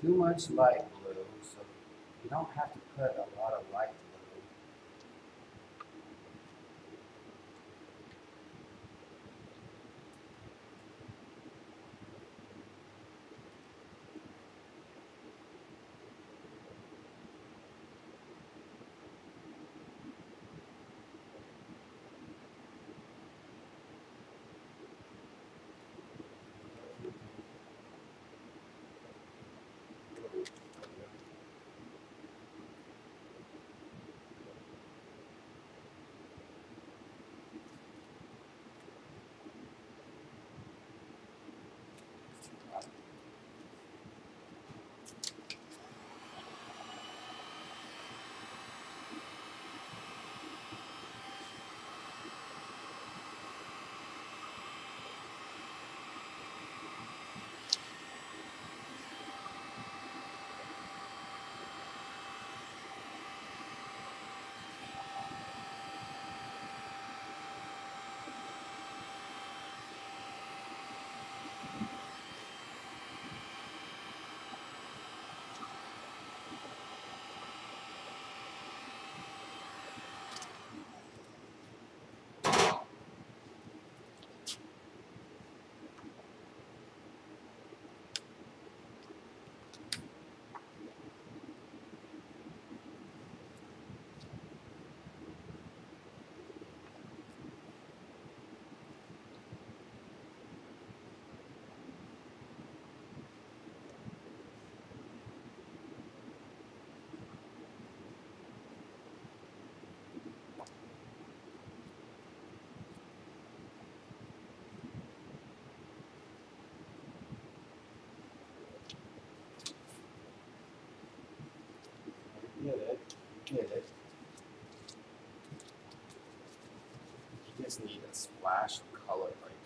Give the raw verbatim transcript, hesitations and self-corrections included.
too much light blue, so you don't have to put a lot of light blue. Get it, get it. You just need a splash of color right